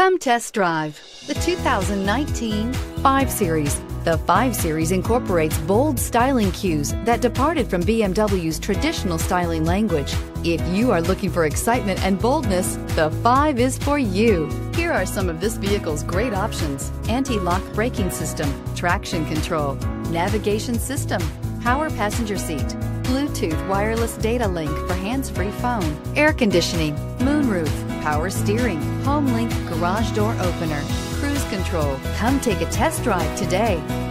Come test drive the 2019 5 Series. The 5 Series incorporates bold styling cues that departed from BMW's traditional styling language. If you are looking for excitement and boldness, the 5 is for you. Here are some of this vehicle's great options: anti-lock braking system, traction control, navigation system, power passenger seat, Bluetooth wireless data link for hands-free phone, air conditioning, moonroof, power steering, HomeLink garage door opener, cruise control. Come take a test drive today.